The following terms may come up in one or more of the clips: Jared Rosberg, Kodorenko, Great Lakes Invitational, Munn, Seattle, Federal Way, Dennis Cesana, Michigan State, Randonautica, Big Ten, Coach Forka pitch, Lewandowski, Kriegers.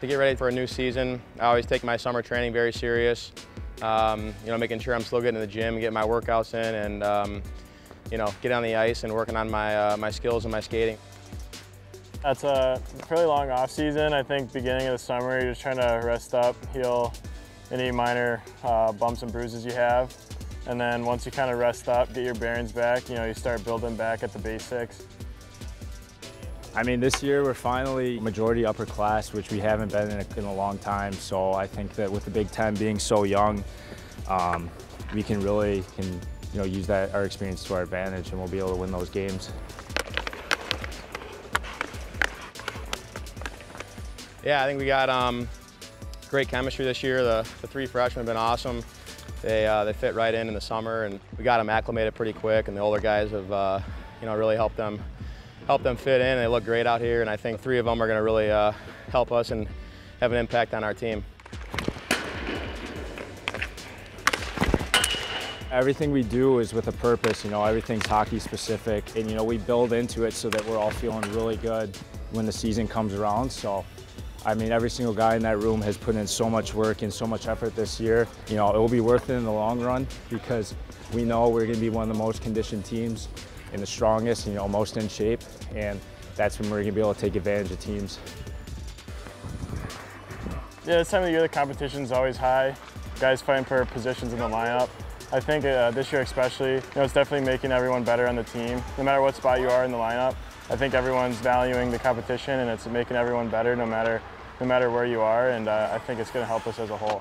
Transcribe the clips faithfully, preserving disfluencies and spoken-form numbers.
To get ready for a new season, I always take my summer training very serious. Um, you know, making sure I'm still getting to the gym, getting my workouts in, and um, you know, getting on the ice and working on my uh, my skills and my skating. That's a fairly long off season. I think beginning of the summer, you're just trying to rest up, heal any minor uh, bumps and bruises you have, and then once you kind of rest up, get your bearings back. You know, you start building back at the basics. I mean, this year we're finally majority upper class, which we haven't been in a, in a long time. So I think that with the Big Ten being so young, um, we can really can you know use that our experience to our advantage, and we'll be able to win those games. Yeah, I think we got um, great chemistry this year. The, the three freshmen have been awesome. They uh, they fit right in in the summer, and we got them acclimated pretty quick. And the older guys have uh, you know really helped them. help them fit in. They look great out here, and I think three of them are going to really uh, help us and have an impact on our team. Everything we do is with a purpose, you know, everything's hockey specific, and you know, we build into it so that we're all feeling really good when the season comes around. So, I mean, every single guy in that room has put in so much work and so much effort this year. You know, it will be worth it in the long run, because we know we're going to be one of the most conditioned teams and the strongest, you know, most in shape, and that's when we're gonna be able to take advantage of teams. Yeah, this time of the year the competition's always high. Guys fighting for positions in the lineup. I think uh, this year especially, you know, it's definitely making everyone better on the team. No matter what spot you are in the lineup, I think everyone's valuing the competition, and it's making everyone better no matter, no matter where you are, and uh, I think it's gonna help us as a whole.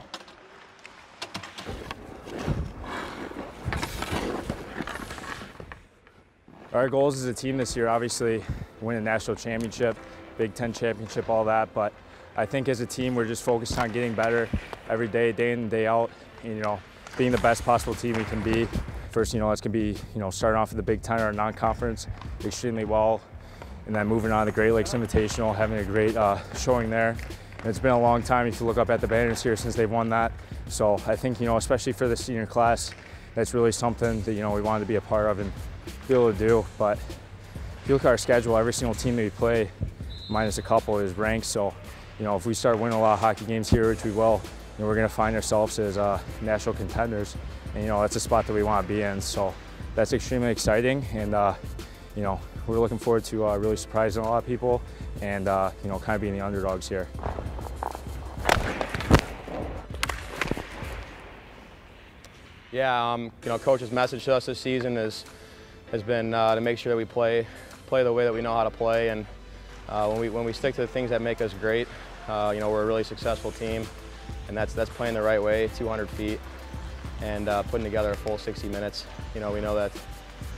Our goals as a team this year, obviously, win a national championship, Big Ten championship, all that. But I think as a team, we're just focused on getting better every day, day in and day out, and, you know, being the best possible team we can be. First, you know, that's going to be, you know, starting off with the Big Ten, our non-conference, extremely well. And then moving on to the Great Lakes Invitational, having a great uh, showing there. And it's been a long time, if you look up at the banners here, since they've won that. So I think, you know, especially for the senior class, that's really something that, you know, we wanted to be a part of and be able to do. But if you look at our schedule, every single team that we play, minus a couple, is ranked. So, you know, if we start winning a lot of hockey games here, which we will, you know, we're going to find ourselves as uh, national contenders. And, you know, that's a spot that we want to be in. So that's extremely exciting. And, uh, you know, we're looking forward to uh, really surprising a lot of people and, uh, you know, kind of being the underdogs here. Yeah, um, you know, Coach's message to us this season is has been uh, to make sure that we play play the way that we know how to play, and uh, when we when we stick to the things that make us great, uh, you know, we're a really successful team, and that's that's playing the right way, two hundred feet, and uh, putting together a full sixty minutes. You know, we know that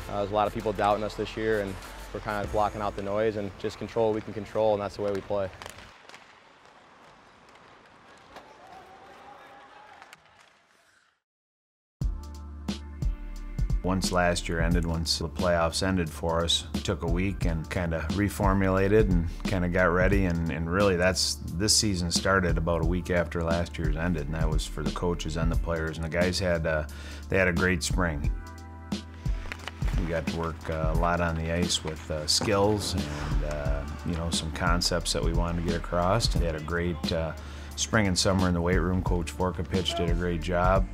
uh, there's a lot of people doubting us this year, and we're kind of blocking out the noise and just control what we can control, and that's the way we play. Once last year ended, once the playoffs ended for us, we took a week and kind of reformulated and kind of got ready, and, and really that's, this season started about a week after last year's ended, and that was for the coaches and the players, and the guys had a, they had a great spring. We got to work uh, a lot on the ice with uh, skills and uh, you know, some concepts that we wanted to get across. They had a great uh, spring and summer in the weight room. Coach Forka pitch did a great job.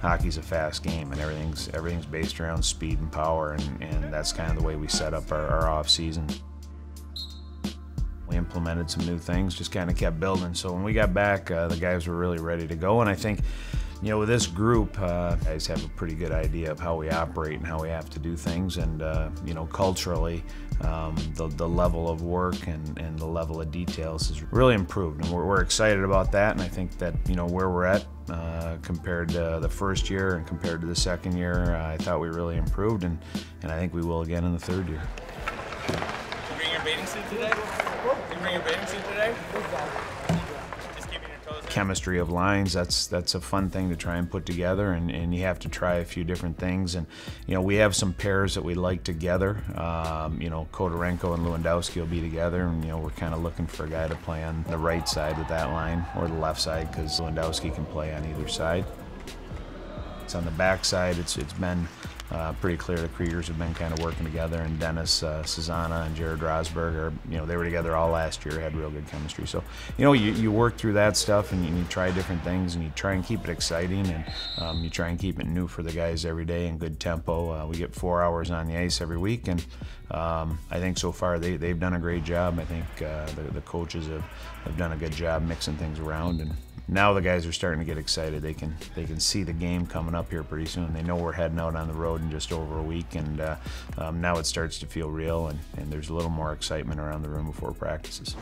Hockey's a fast game, and everything's everything's based around speed and power, and, and that's kind of the way we set up our, our off season. We implemented some new things, just kind of kept building. So when we got back, uh, the guys were really ready to go, and I think, you know, with this group, uh, guys have a pretty good idea of how we operate and how we have to do things, and uh, you know, culturally, um, the, the level of work and, and the level of details has really improved, and we're, we're excited about that. And I think that, you know, where we're at, Uh, compared to the first year and compared to the second year, uh, I thought we really improved, and, and I think we will again in the third year. Did you bring your bathing suit today? Did you bring your bathing suit today? Just keeping your toes in. chemistry of lines. That's that's a fun thing to try and put together, and, and you have to try a few different things. And you know, we have some pairs that we like together. Um, you know, Kodorenko and Lewandowski will be together, and you know, we're kind of looking for a guy to play on the right side of that line or the left side, because Lewandowski can play on either side. It's on the back side. It's it's been uh, pretty clear the Kriegers have been kind of working together, and Dennis uh, Cesana and Jared Rosberg are, you know, they were together all last year, had real good chemistry. So you know, you, you work through that stuff, and you, and you try different things, and you try and keep it exciting, and um, you try and keep it new for the guys every day and good tempo. Uh, we get four hours on the ice every week, and um, I think so far they they've done a great job. I think uh, the, the coaches have have done a good job mixing things around, and now the guys are starting to get excited. They can they can see the game coming up here pretty soon. They know we're heading out on the road in just over a week, and uh, um, now it starts to feel real, and, and there's a little more excitement around the room before practices.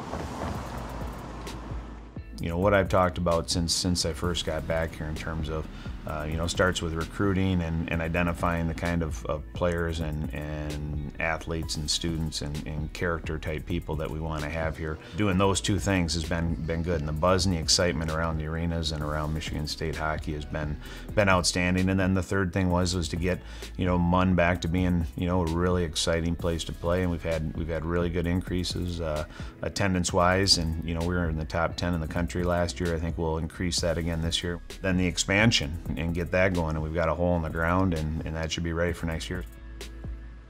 You know, what I've talked about since since I first got back here in terms of, uh, you know, starts with recruiting and, and identifying the kind of, of players and, and athletes and students and, and character type people that we want to have here. Doing those two things has been been good, and the buzz and the excitement around the arenas and around Michigan State hockey has been been outstanding. And then the third thing was was to get, you know, Munn back to being, you know, a really exciting place to play, and we've had we've had really good increases uh, attendance wise, and you know, we were in the top ten in the country last year. I think we'll increase that again this year. Then the expansion, and get that going, and we've got a hole in the ground, and, and that should be ready for next year.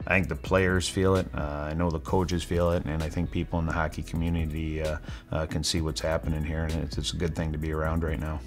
I think the players feel it, uh, I know the coaches feel it, and I think people in the hockey community uh, uh, can see what's happening here, and it's, it's a good thing to be around right now.